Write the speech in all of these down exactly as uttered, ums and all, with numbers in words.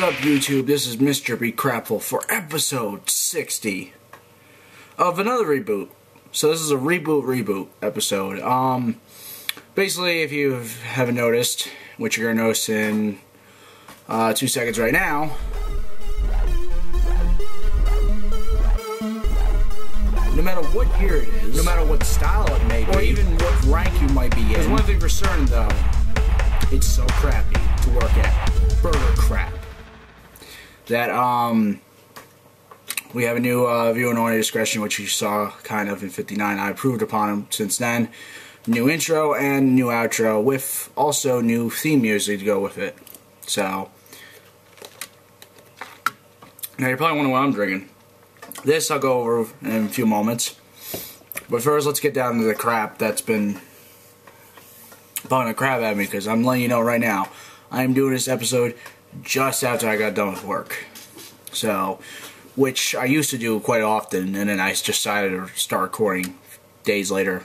What's up, YouTube? This is Mister Krapful for episode sixty of another reboot. So this is a reboot reboot episode. Um, basically, if you haven't noticed, which you're gonna notice in uh, two seconds right now, no matter what year it is, no matter what style it may be, or even what rank you might be in, there's one thing for certain though: it's so crappy to work at. Burger crap. That, um, we have a new uh, viewer and audio discretion, which you saw kind of in fifty-nine. I improved upon him since then. New intro and new outro with also new theme music to go with it. So, now you're probably wondering what I'm drinking. This I'll go over in a few moments. But first, let's get down to the crap that's been bugging the crap at me, because I'm letting you know right now, I am doing this episode just after I got done with work. So, which I used to do quite often, and then I just decided to start recording days later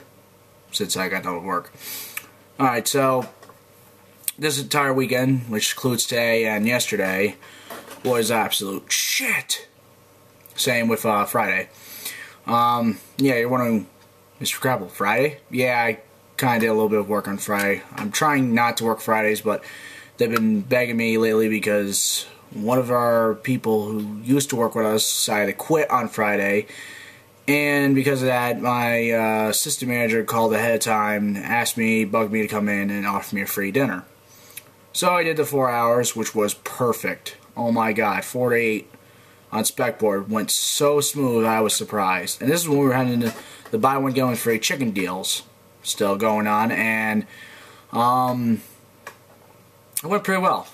since I got done with work. Alright, so this entire weekend, which includes today and yesterday, was absolute shit. Same with uh, Friday. Um, yeah, you're wondering, Mister Krapful, Friday? Yeah, I kind of did a little bit of work on Friday. I'm trying not to work Fridays, but they've been begging me lately because one of our people who used to work with us decided to quit on Friday. And because of that, my uh, assistant manager called ahead of time, asked me, bugged me to come in, and offered me a free dinner. So I did the four hours, which was perfect. Oh my god, four to eight on spec board went so smooth, I was surprised. And this is when we were having the, the buy one, get one free chicken deals still going on. And, um... it went pretty well,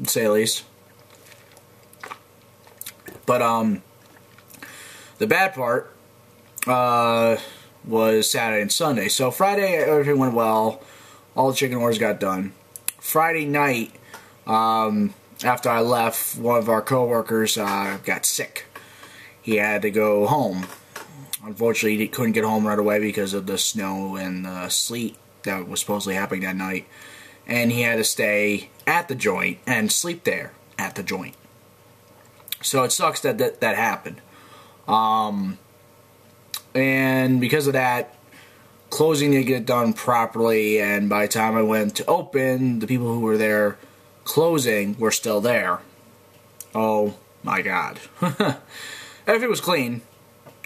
I'd say at least. But um, the bad part uh, was Saturday and Sunday. So Friday, everything went well. All the chicken orders got done. Friday night, um, after I left, one of our coworkers uh, got sick. He had to go home. Unfortunately, he couldn't get home right away because of the snow and the sleet that was supposedly happening that night. And he had to stay at the joint and sleep there at the joint. So it sucks that that, that happened. Um, and because of that, closing didn't get done properly. And by the time I went to open, the people who were there closing were still there. Oh my god. Everything was clean,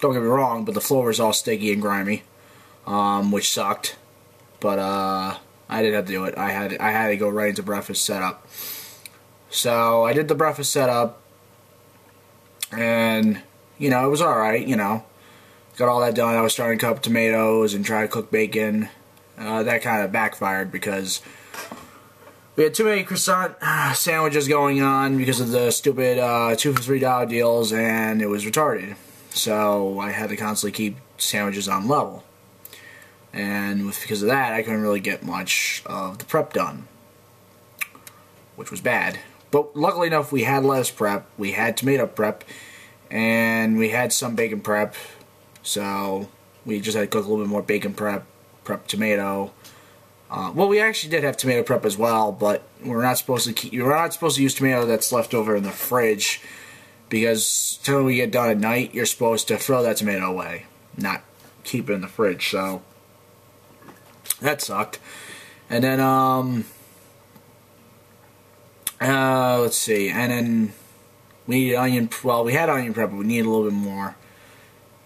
don't get me wrong, but the floor was all sticky and grimy, um, which sucked. But, uh... I didn't have to do it. I had I had to go right into breakfast setup. So I did the breakfast setup, and you know it was all right. You know, got all that done. I was starting to cut up tomatoes and try to cook bacon. Uh, that kind of backfired because we had too many croissant sandwiches going on because of the stupid uh, two for three dollar deals, and it was retarded. So I had to constantly keep sandwiches on level. And because of that, I couldn't really get much of the prep done, which was bad. But luckily enough, we had lettuce prep, we had tomato prep, and we had some bacon prep. So we just had to cook a little bit more bacon prep, prep tomato. Uh, well, we actually did have tomato prep as well, but we're not supposed to keep. You're not supposed to use tomato that's left over in the fridge, because until we get done at night, you're supposed to throw that tomato away, not keep it in the fridge. So that sucked. And then, um, uh, let's see, and then we needed onion, well, we had onion prep, but we needed a little bit more.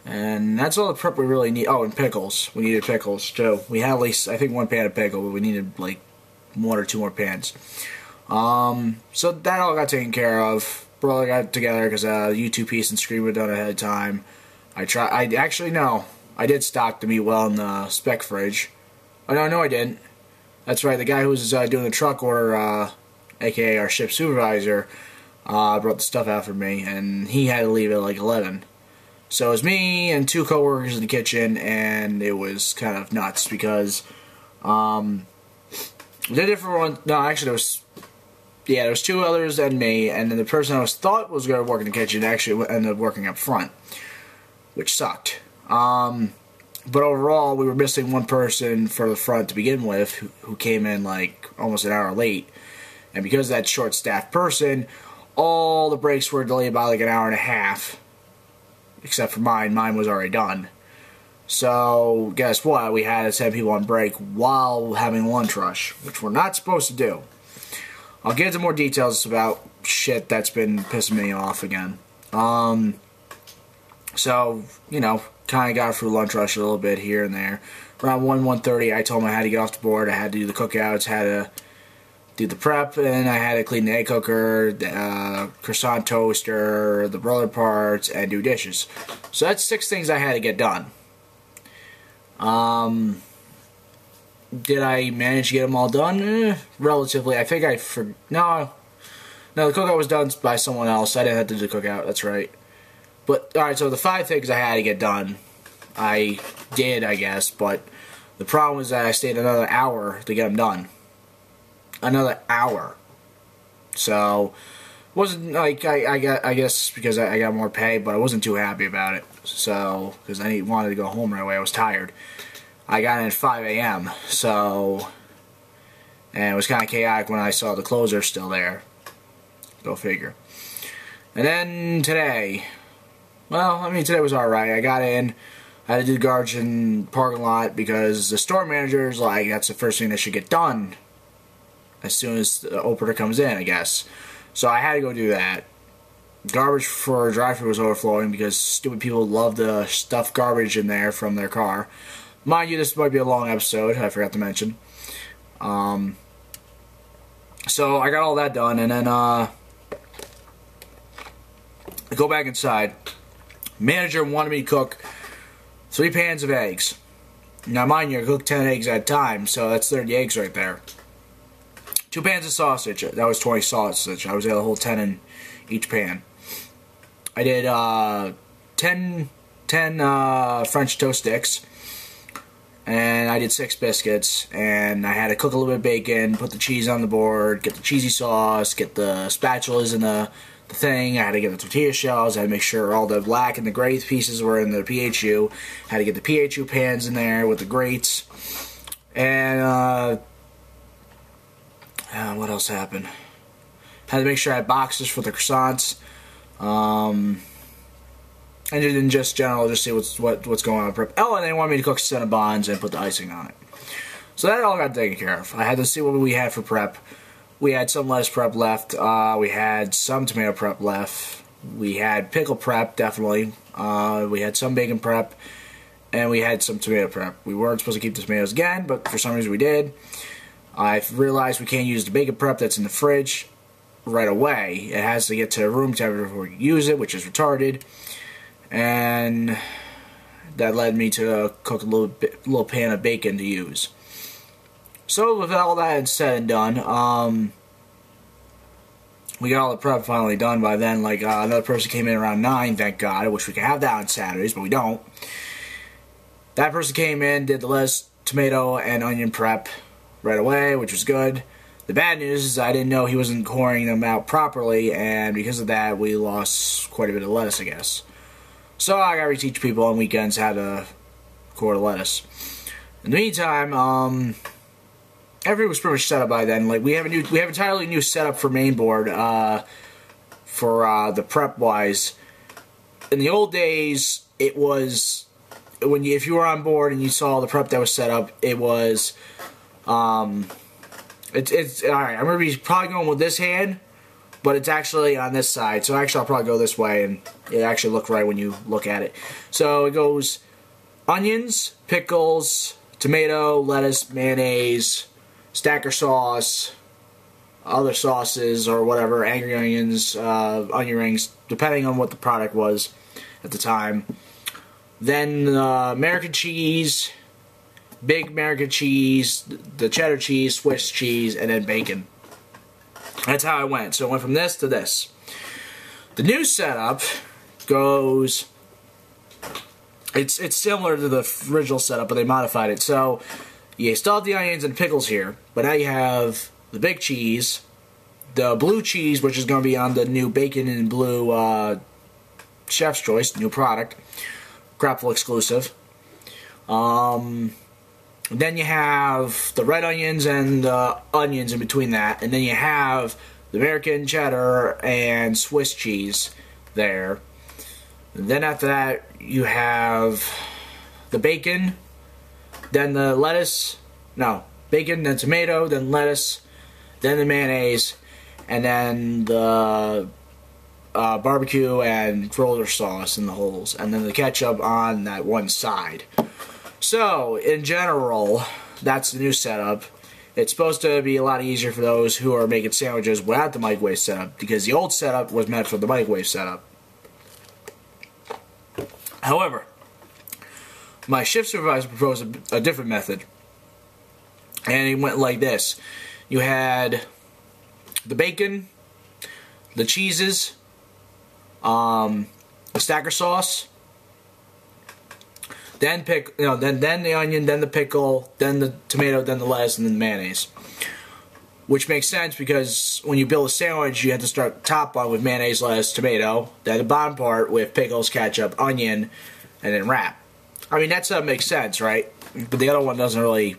And that's all the prep we really need. Oh, and pickles. We needed pickles, too. We had at least, I think, one pan of pickle, but we needed, like, one or two more pans. Um, so that all got taken care of. Brother got together, because, uh, YouTube piece and Scream were done ahead of time. I tried, I actually, no, I did stock the meat well in the spec fridge. Oh, no, no, I didn't. That's right, the guy who was uh, doing the truck order, uh, a k a our ship supervisor, uh, brought the stuff out for me, and he had to leave at like eleven. So it was me and two co-workers in the kitchen, and it was kind of nuts because, um, the different one, no, actually there was, yeah, there was two others and me, and then the person I was thought was going to work in the kitchen actually ended up working up front, which sucked. Um... But overall, we were missing one person for the front to begin with, who, who came in like almost an hour late. And because of that short-staffed person, all the breaks were delayed by like an hour and a half. Except for mine. Mine was already done. So, guess what? We had to send people on break while having lunch rush, which we're not supposed to do. I'll get into more details about shit that's been pissing me off again. Um, so, you know, kind of got through lunch rush a little bit here and there. Around one, one thirty, I told them I had to get off the board. I had to do the cookouts, had to do the prep, and I had to clean the egg cooker, the uh, croissant toaster, the roller parts, and do dishes. So that's six things I had to get done. Um, did I manage to get them all done? Eh, relatively. I think I for no, no. The cookout was done by someone else. I didn't have to do the cookout. That's right. But all right. So the five things I had to get done, I did, I guess. But the problem was that I stayed another hour to get them done. Another hour. So it wasn't like I, I got I guess because I, I got more pay, but I wasn't too happy about it. So because I wanted to go home right away, I was tired. I got in at five A M So, and it was kind of chaotic when I saw the closer still there. Go figure. And then today, well, I mean today was alright. I got in. I had to do the garbage and parking lot because the store manager is like, that's the first thing that should get done as soon as the opener comes in, I guess. So I had to go do that. Garbage for drive-thru was overflowing because stupid people love to stuff garbage in there from their car. Mind you, this might be a long episode. I forgot to mention. Um, so I got all that done, and then uh, I go back inside. Manager wanted me to cook three pans of eggs. Now, mind you, I cook ten eggs at a time, so that's thirty eggs right there. Two pans of sausage. That was twenty sausage. I was at a whole ten in each pan. I did uh, ten, ten uh, French toast sticks. And I did six biscuits. And I had to cook a little bit of bacon, put the cheese on the board, get the cheesy sauce, get the spatulas in the, the thing. I had to get the tortilla shells. I had to make sure all the black and the gray pieces were in the P H U. I had to get the P H U pans in there with the grates. And... Uh, Uh, what else happened? Had to make sure I had boxes for the croissants, um, and in just general, just see what's what, what's going on. Prep. Oh, and they wanted me to cook Cinnabons and put the icing on it. So that all got taken care of. I had to see what we had for prep. We had some lettuce prep left. Uh, we had some tomato prep left. We had pickle prep definitely. Uh, we had some bacon prep, and we had some tomato prep. We weren't supposed to keep the tomatoes again, but for some reason we did. I've realized we can't use the bacon prep that's in the fridge right away. It has to get to room temperature before we use it, which is retarded. And that led me to cook a little bit, little pan of bacon to use. So with all that said and done, um, we got all the prep finally done by then. Like uh, another person came in around nine, thank God. I wish we could have that on Saturdays, but we don't. That person came in, did the lettuce, tomato, and onion prep right away, which was good. The bad news is I didn't know he wasn't coring them out properly, and because of that, we lost quite a bit of lettuce, I guess. So I gotta teach people on weekends how to core the lettuce. In the meantime, um, everything was pretty much set up by then. Like we have a new, we have an entirely new setup for main board, uh, for uh, the prep wise. In the old days, it was when you, if you were on board and you saw the prep that was set up, it was. Um, it's, it's, alright, I'm going to be probably going with this hand, but it's actually on this side, so actually I'll probably go this way, and it actually look right when you look at it. So it goes onions, pickles, tomato, lettuce, mayonnaise, stacker sauce, other sauces, or whatever, angry onions, uh, onion rings, depending on what the product was at the time. Then, uh, American cheese, big American cheese, the cheddar cheese, Swiss cheese, and then bacon. That's how I went. So I went from this to this. The new setup goes... It's it's similar to the original setup, but they modified it. So you still have the onions and pickles here, but now you have the big cheese, the blue cheese, which is going to be on the new bacon and blue uh, Chef's Choice, new product, Krapful exclusive. Um... Then you have the red onions and the uh, onions in between that. And then you have the American cheddar and Swiss cheese there. And then after that you have the bacon, then the lettuce, no, bacon, then tomato, then lettuce, then the mayonnaise, and then the uh, barbecue and roller sauce in the holes, and then the ketchup on that one side. So, in general, that's the new setup. It's supposed to be a lot easier for those who are making sandwiches without the microwave setup, because the old setup was meant for the microwave setup. However, my shift supervisor proposed a, a different method, and it went like this. You had the bacon, the cheeses, um, the stacker sauce, Then pick, you know, then then the onion, then the pickle, then the tomato, then the lettuce, and then the mayonnaise. Which makes sense because when you build a sandwich, you have to start the top part with mayonnaise, lettuce, tomato, then the bottom part with pickles, ketchup, onion, and then wrap. I mean, that stuff makes sense, right? But the other one doesn't really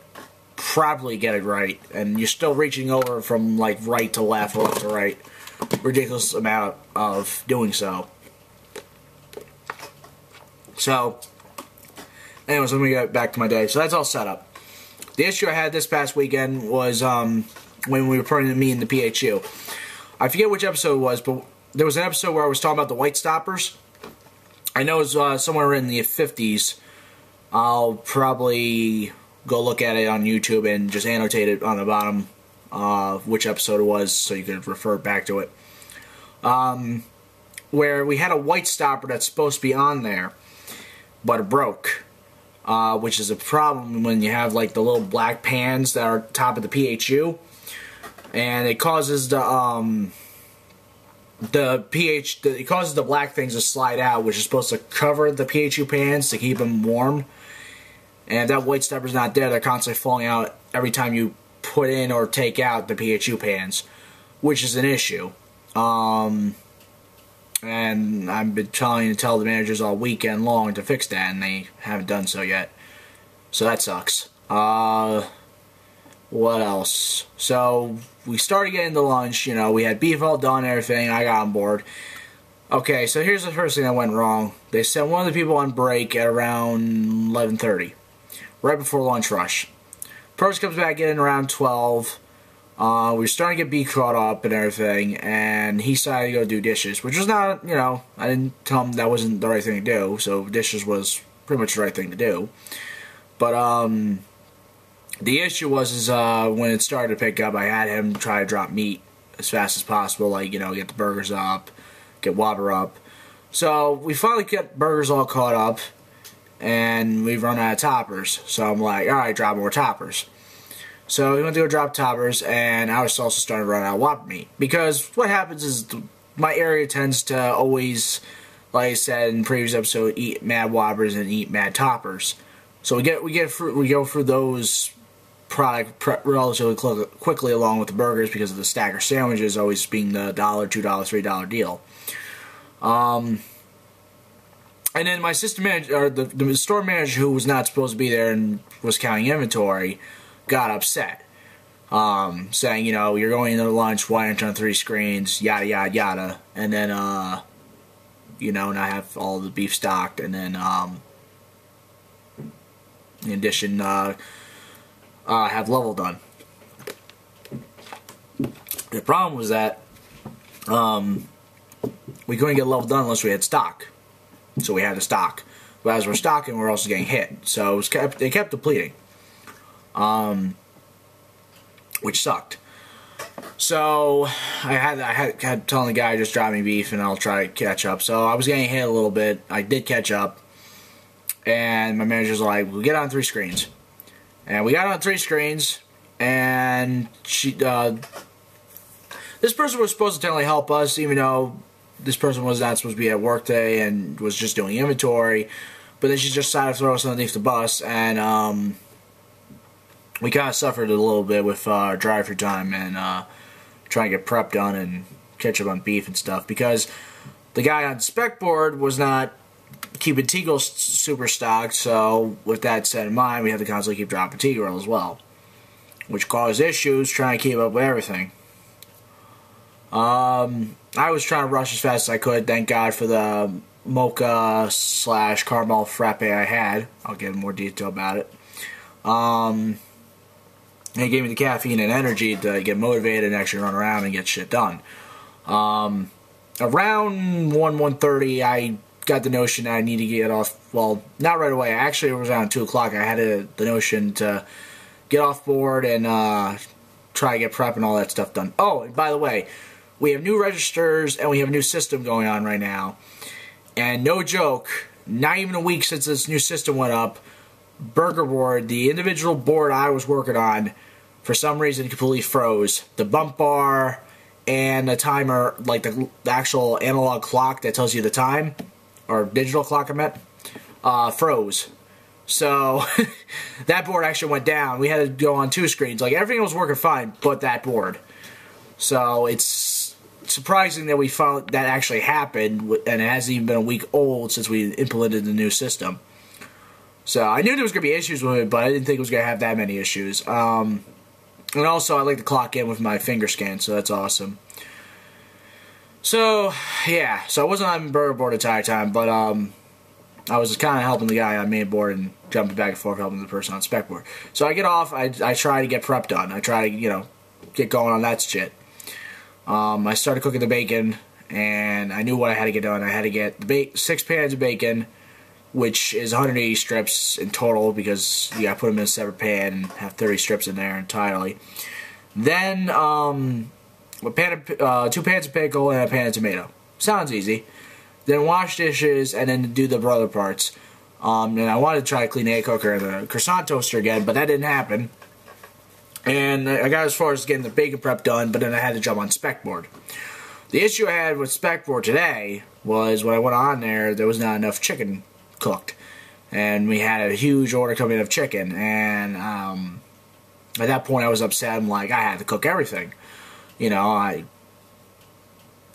properly get it right, and you're still reaching over from like right to left, left to right. Ridiculous amount of doing so. So. Anyways, let me get back to my day. So that's all set up. The issue I had this past weekend was um, when we were putting the meat in the P H U. I forget which episode it was, but there was an episode where I was talking about the white stoppers. I know it was uh, somewhere in the fifties. I'll probably go look at it on YouTube and just annotate it on the bottom uh, which episode it was so you can refer back to it. Um, where we had a white stopper that's supposed to be on there, but it broke. Uh, which is a problem when you have like the little black pans that are top of the P H U, and it causes the um, the pH the, it causes the black things to slide out, which is supposed to cover the P H U pans to keep them warm. And if that white stopper's not there, they're constantly falling out every time you put in or take out the P H U pans, which is an issue. Um, And I've been trying to tell the managers all weekend long to fix that, and they haven't done so yet. So that sucks. Uh, what else? So we started getting to lunch. You know, we had beef all done, everything. I got on board. Okay, so here's the first thing that went wrong. They sent one of the people on break at around eleven thirty, right before lunch rush. Pros comes back in around twelve. Uh, we were starting to get B caught up and everything, and he decided to go do dishes, which was not, you know, I didn't tell him that wasn't the right thing to do, so dishes was pretty much the right thing to do. But, um, the issue was, is, uh, when it started to pick up, I had him try to drop meat as fast as possible, like, you know, get the burgers up, get Whopper up. So, we finally get burgers all caught up, and we've run out of toppers, so I'm like, alright, drop more toppers. So we went to go drop toppers, and I was also starting to run out of Whopper meat. Because what happens is my area tends to always, like I said in the previous episode, eat mad Whoppers and eat mad toppers. So we get we get through, we go through those product prep relatively close, quickly along with the burgers because of the stacker sandwiches always being the dollar, two dollars, three dollar deal. Um, and then my system manager, or the, the store manager who was not supposed to be there and was counting inventory, got upset, um, saying, you know, you're going into lunch, why aren't you on three screens, yada, yada, yada, and then, uh, you know, and I have all the beef stocked, and then, um, in addition, uh, uh, have level done. The problem was that, um, we couldn't get level done unless we had stock, so we had to stock, but as we're stocking, we're also getting hit, so it was kept, they kept depleting. Um, which sucked. So I had I had, had telling the guy just drop me beef and I'll try to catch up. So I was getting hit a little bit. I did catch up, and my manager's like, "We'll get on three screens," and we got on three screens. And she, uh, this person was supposed to totally help us, even though this person was not supposed to be at work today and was just doing inventory. But then she just decided to throw us underneath the bus, and um. we kind of suffered a little bit with uh, our drive-thru time and uh, trying to get prep done and catch up on beef and stuff because the guy on spec board was not keeping T-Grill super stocked, so with that said in mind, we had to constantly keep dropping T-Grill as well, which caused issues trying to keep up with everything. Um, I was trying to rush as fast as I could. Thank God for the mocha slash caramel frappe I had. I'll get in more detail about it. Um, it gave me the caffeine and energy to get motivated and actually run around and get shit done. Um, around one, one thirty, I got the notion that I need to get off. Well, not right away. Actually, it was around two o'clock. I had a, the notion to get off board and uh, try to get prep and all that stuff done. Oh, and by the way, we have new registers and we have a new system going on right now. And no joke, not even a week since this new system went up, Burger Board, the individual board I was working on, for some reason completely froze. The bump bar and the timer, like the, the actual analog clock that tells you the time, or digital clock I meant, uh, froze. So that board actually went down. We had to go on two screens. Like everything was working fine, but that board. So it's surprising that we found that actually happened, and it hasn't even been a week old since we implemented the new system. So I knew there was going to be issues with it, but I didn't think it was going to have that many issues. Um, and also, I like to clock in with my finger scan, so that's awesome. So, yeah. So I wasn't on Burger Board the entire time, but um, I was kind of helping the guy on main board and jumping back and forth, helping the person on spec board. So I get off. I, I try to get prep done. I try to, you know, get going on that shit. Um, I started cooking the bacon, and I knew what I had to get done. I had to get the ba six pans of bacon, which is one hundred eighty strips in total because you gotta put them in a separate pan and have thirty strips in there entirely. Then um, a pan of, uh, two pans of pickle and a pan of tomato. Sounds easy. Then wash dishes and then do the brother parts. Um, and I wanted to try to clean the egg cooker and the croissant toaster again, but that didn't happen. And I got as far as getting the bacon prep done, but then I had to jump on spec board. The issue I had with spec board today was when I went on there, there was not enough chicken cooked, and we had a huge order coming in of chicken, and um, at that point I was upset. I'm like, I had to cook everything, you know. I,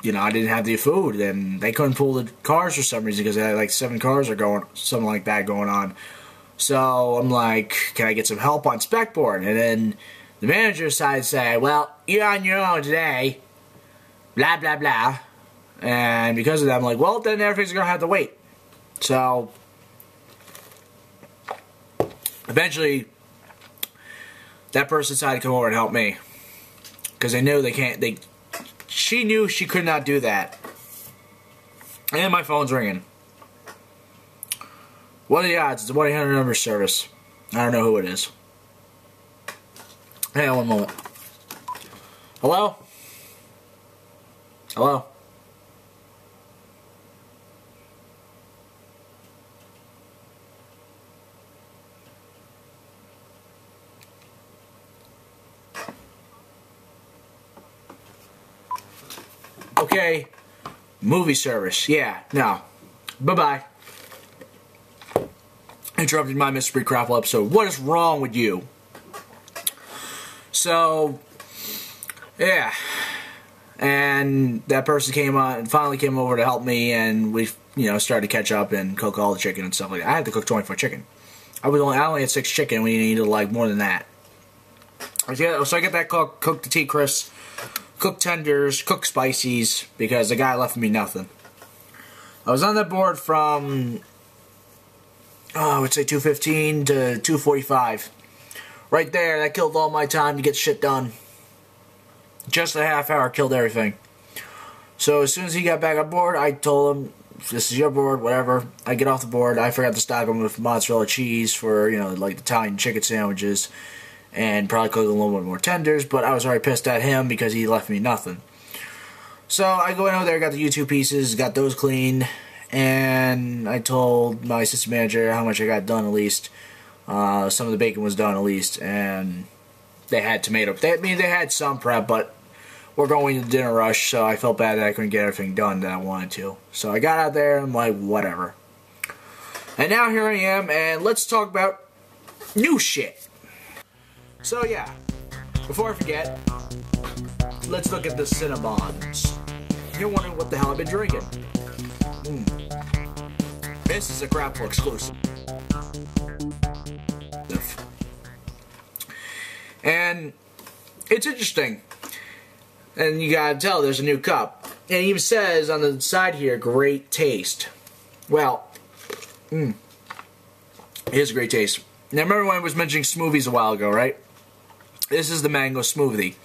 you know, I didn't have the food, and they couldn't pull the cars for some reason because they had like seven cars are going, something like that going on. So I'm like, can I get some help on spec board? And then the manager decided to say, well, you're on your own today, blah blah blah, and because of that, I'm like, well, then everything's gonna have to wait. So, eventually, that person decided to come over and help me, because they knew they can't, they, she knew she could not do that. And my phone's ringing. What are the odds? It's a one eight hundred number service. I don't know who it is. Hang on one moment. Hello? Hello? Okay, movie service. Yeah, no. Bye-bye. Interrupted my Mister Krapful episode. What is wrong with you? So, yeah. And that person came on and finally came over to help me, and we, you know, started to catch up and cook all the chicken and stuff like that. I had to cook twenty-four chicken. I was only I only had six chicken. We needed like more than that. So I get that cooked, cooked the tea crisps, cook tenders, cook spices, because the guy left me nothing. I was on that board from, oh, I would say two fifteen to two forty-five. Right there, that killed all my time to get shit done. Just a half hour killed everything. So as soon as he got back on board, I told him, this is your board, whatever. I get off the board. I forgot to stock him with mozzarella cheese for, you know, like the Italian chicken sandwiches, and probably cook a little bit more tenders, but I was already pissed at him because he left me nothing. So I go in over there, got the U two pieces, got those cleaned, and I told my assistant manager how much I got done at least. Uh, some of the bacon was done at least, and they had tomato. They, I mean, they had some prep, but we're going to the dinner rush, so I felt bad that I couldn't get everything done that I wanted to. So I got out there, and I'm like, whatever. And now here I am, and let's talk about new shit. So yeah, before I forget, let's look at the Cinnabons. You're wondering what the hell I've been drinking. Mm. This is a Krapful exclusive. And it's interesting. And you gotta tell there's a new cup. And it even says on the side here, great taste. Well, mm, it is a great taste. Now remember when I was mentioning smoothies a while ago, right? This is the mango smoothie.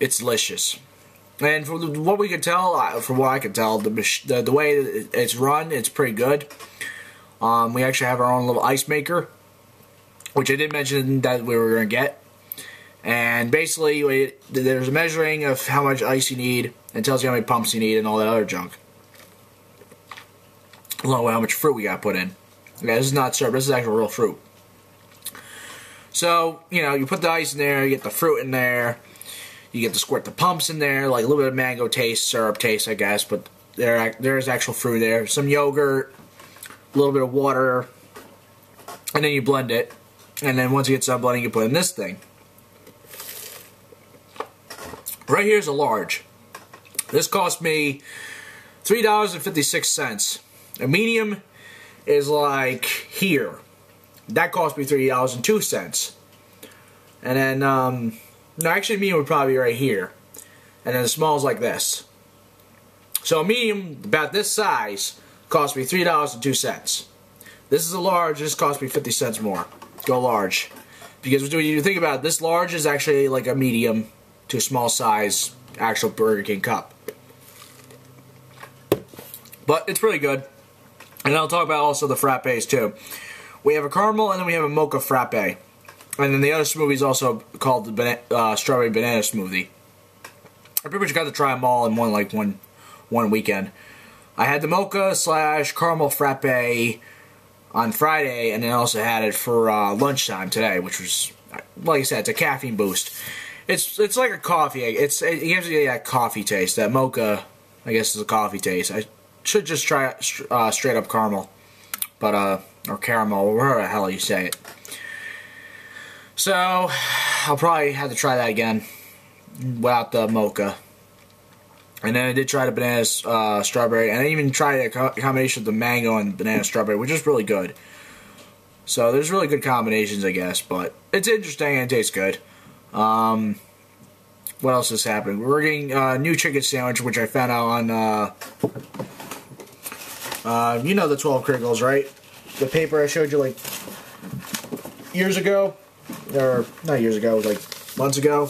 It's delicious. And from what we could tell, from what I could tell, the, the, the way it's run, it's pretty good. Um, we actually have our own little ice maker, which I did mention that we were going to get. And basically, it, there's a measuring of how much ice you need, and tells you how many pumps you need, and all that other junk. Along with how much fruit we got put in. Okay, this is not syrup, this is actual real fruit. So, you know, you put the ice in there, you get the fruit in there, you get to squirt the pumps in there, like a little bit of mango taste, syrup taste, I guess, but there, there's actual fruit there. Some yogurt, a little bit of water, and then you blend it. And then once you get done blending, you put in this thing. Right here is a large. This cost me three dollars and fifty-six cents. A medium is like here. That cost me three dollars and two cents. And then, um, no, actually medium would probably be right here. And then the small is like this. So a medium about this size cost me three dollars and two cents. This is a large, this cost me fifty cents more. Go large. Because when you think about it, this large is actually like a medium to small size actual Burger King cup. But it's really good. And I'll talk about also the frappes too. We have a caramel and then we have a mocha frappe. And then the other smoothie is also called the banana, uh, strawberry banana smoothie. I pretty much got to try them all in one like one one weekend. I had the mocha slash caramel frappe on Friday, and then also had it for uh, lunchtime today, which was, like I said, it's a caffeine boost. It's it's like a coffee. It's it gives you that coffee taste. That mocha, I guess, is a coffee taste. I should just try uh, straight up caramel, but uh, or caramel, whatever the hell you say it. So I'll probably have to try that again without the mocha. And then I did try the banana uh, strawberry, and I even tried a co combination of the mango and banana strawberry, which is really good. So there's really good combinations, I guess, but it's interesting and it tastes good. Um, what else is happening? We're getting a uh, new chicken sandwich, which I found out on, uh, uh, you know the twelve Crinkles, right? The paper I showed you like years ago, or not years ago, like months ago.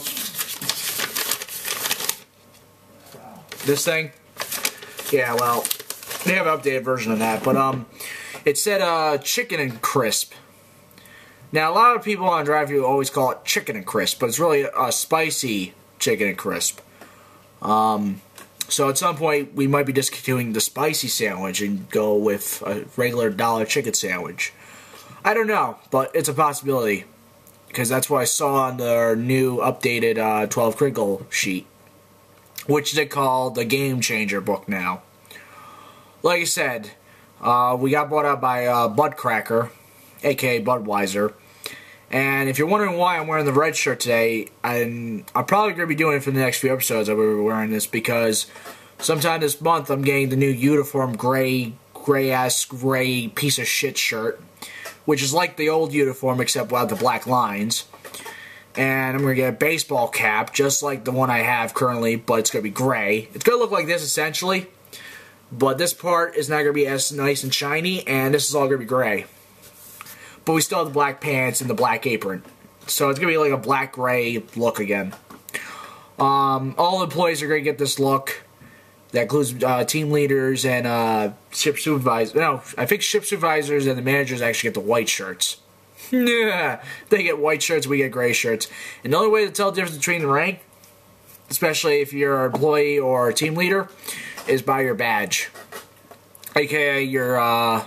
This thing? Yeah, well, they have an updated version of that, but um, it said uh, chicken and crisp. Now, a lot of people on drive-thru always call it chicken and crisp, but it's really a spicy chicken and crisp. Um, so at some point, we might be discontinuing the spicy sandwich and go with a regular dollar chicken sandwich. I don't know, but it's a possibility, because that's what I saw on their new updated uh, twelve Crinkle sheet, which they call the Game Changer book now. Like I said, uh, we got bought out by uh, Bud Cracker, a k a. Budweiser. And if you're wondering why I'm wearing the red shirt today, I'm, I'm probably going to be doing it for the next few episodes that we're wearing this, because sometime this month I'm getting the new uniform gray, gray-ass, gray piece of shit shirt, which is like the old uniform except without the black lines. And I'm going to get a baseball cap, just like the one I have currently, but it's going to be gray. It's going to look like this, essentially. But this part is not going to be as nice and shiny, and this is all going to be gray. But we still have the black pants and the black apron. So it's going to be like a black-gray look again. Um, all employees are going to get this look. That includes uh, team leaders and uh, ship supervisors. No, I think ship supervisors and the managers actually get the white shirts. Yeah, they get white shirts, we get gray shirts. And the only way to tell the difference between the rank, especially if you're an employee or a team leader, is by your badge, aka your uh,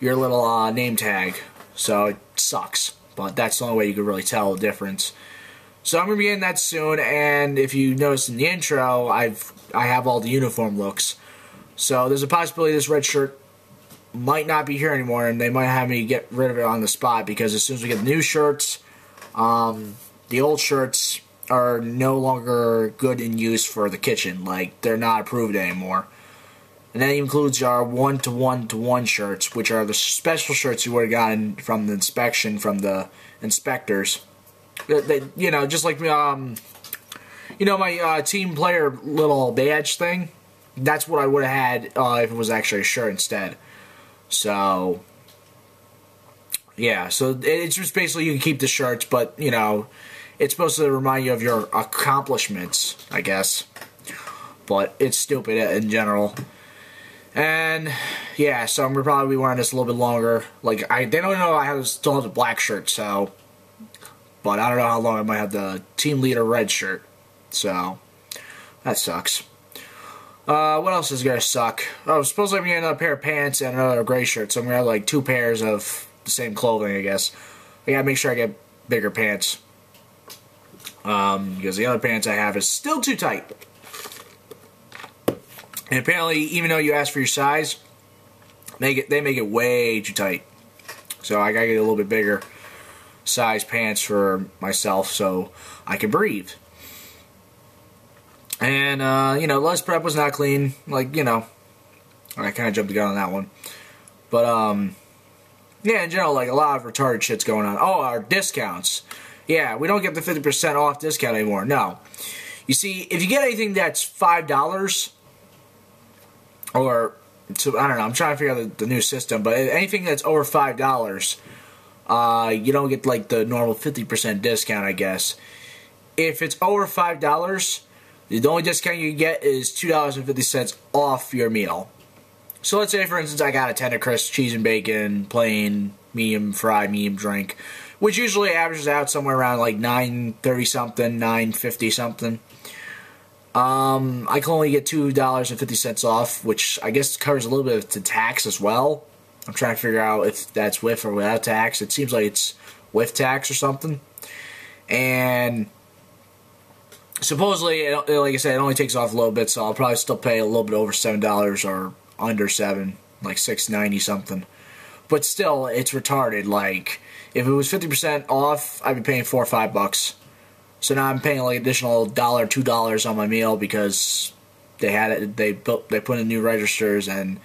your little uh, name tag. So it sucks, but that's the only way you can really tell the difference. So I'm gonna be getting that soon. And if you notice in the intro, I've I have all the uniform looks. So there's a possibility this red shirt might not be here anymore, and they might have me get rid of it on the spot, because as soon as we get the new shirts, um, the old shirts are no longer good in use for the kitchen. Like, they're not approved anymore. And that includes our one-to-one-to-one shirts, which are the special shirts you would have gotten from the inspection, from the inspectors. They, they, you know, just like um, you know, my uh, team player little badge thing, that's what I would have had uh, if it was actually a shirt instead. So, yeah, so it's just basically you can keep the shirts, but, you know, it's supposed to remind you of your accomplishments, I guess. But it's stupid in general. And, yeah, so I'm going to probably be wearing this a little bit longer. Like, I they don't know I have, still have the black shirt, so. But I don't know how long I might have the team leader red shirt. So, that sucks. Uh, what else is going to suck? Oh, supposedly I'm getting another pair of pants and another gray shirt, so I'm going to have, like, two pairs of the same clothing, I guess. I got to make sure I get bigger pants. Um, because the other pants I have is still too tight. And apparently, even though you ask for your size, make it they make it way too tight. So I gotta get a little bit bigger size pants for myself so I can breathe. And, uh, you know, Les Prep was not clean. Like, you know, I kind of jumped the gun on that one. But, um, yeah, in general, like, a lot of retarded shit's going on. Oh, our discounts. Yeah, we don't get the fifty percent off discount anymore. No. You see, if you get anything that's five dollars... Or, so, I don't know, I'm trying to figure out the, the new system, but anything that's over five dollars, uh, you don't get, like, the normal fifty percent discount, I guess. If it's over five dollars, the only discount you get is two dollars and fifty cents off your meal. So let's say, for instance, I got a tender crisp, cheese and bacon, plain, medium fried, medium drink, which usually averages out somewhere around, like, nine thirty something, nine fifty something. Um, I can only get two dollars and fifty cents off, which I guess covers a little bit of the tax as well. I'm trying to figure out if that's with or without tax. It seems like it's with tax or something. And supposedly, it, like I said, it only takes off a little bit, so I'll probably still pay a little bit over seven dollars or under seven, like six ninety something. But still, it's retarded. Like, if it was fifty percent off, I'd be paying four or five bucks. So now I'm paying like additional dollar, two dollars on my meal because they had it. They built, they put in new registers, and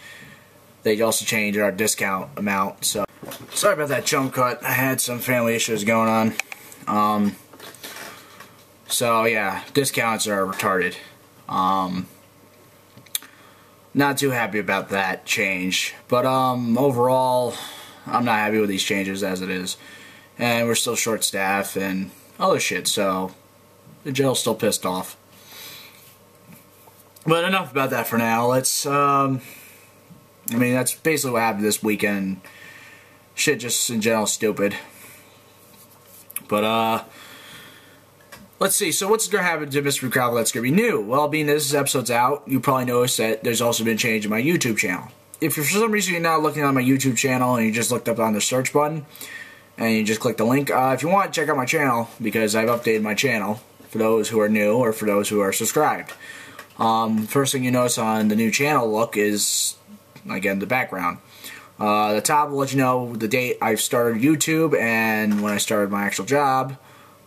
they also changed our discount amount. So sorry about that jump cut. I had some family issues going on. Um, so yeah, discounts are retarded. Um, not too happy about that change, but um, overall, I'm not happy with these changes as it is, and we're still short staffed and other shit, so the jail's still pissed off. But enough about that for now. Let's, um, I mean, that's basically what happened this weekend. Shit just in general stupid. But, uh, let's see. So what's going to happen to Mister Krapful that's going to be new? Well, being this episode's out, you probably noticed that there's also been a change in my YouTube channel. If you're, for some reason you're not looking on my YouTube channel and you just looked up on the search button, and you just click the link. Uh, if you want, check out my channel, because I've updated my channel for those who are new or for those who are subscribed. Um, first thing you notice on the new channel look is, again, the background. Uh, the top will let you know the date I've started YouTube and when I started my actual job.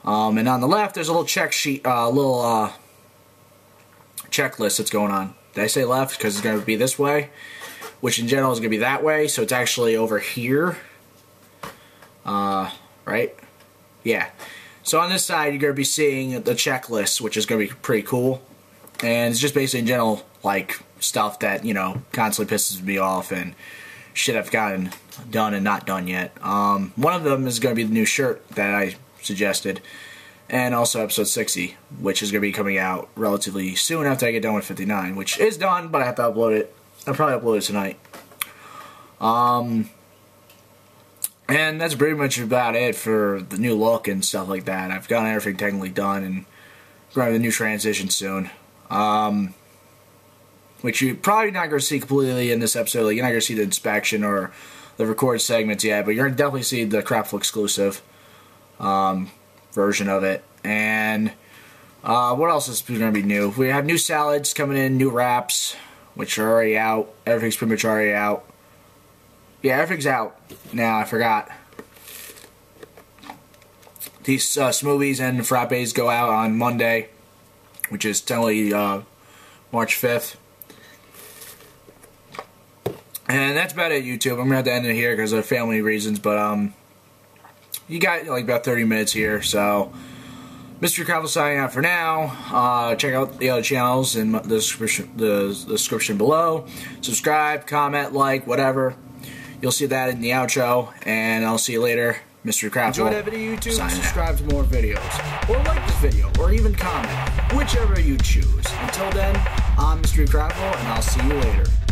Um, and on the left, there's a little check sheet, a uh, little uh, checklist that's going on. Did I say left? Because it's going to be this way, which in general is going to be that way, so it's actually over here. Uh, right? Yeah. So on this side, you're going to be seeing the checklist, which is going to be pretty cool. And it's just basically in general, like, stuff that, you know, constantly pisses me off and shit I've gotten done and not done yet. Um, one of them is going to be the new shirt that I suggested. And also episode sixty, which is going to be coming out relatively soon after I get done with fifty-nine, which is done, but I have to upload it. I'll probably upload it tonight. Um... And that's pretty much about it for the new look and stuff like that. I've gotten everything technically done and going to have a new transition soon. Um, which you're probably not going to see completely in this episode. Like, you're not going to see the inspection or the record segments yet, but you're going to definitely see the Krapful exclusive um, version of it. And uh, what else is going to be new? We have new salads coming in, new wraps, which are already out. Everything's pretty much already out. Yeah, everything's out now. I forgot. These uh, smoothies and frappes go out on Monday, which is technically uh, March fifth. And that's about it, YouTube. I'm going to have to end it here because of family reasons, but um, you got like about thirty minutes here, so Mister Krapful signing out for now. Uh, check out the other channels in the description, the, the description below. Subscribe, comment, like, whatever. You'll see that in the outro, and I'll see you later. Mister Krapful. Enjoy that video, YouTube. Sign subscribe out. To more videos, or like this video, or even comment, whichever you choose. Until then, I'm Mister Krapful, and I'll see you later.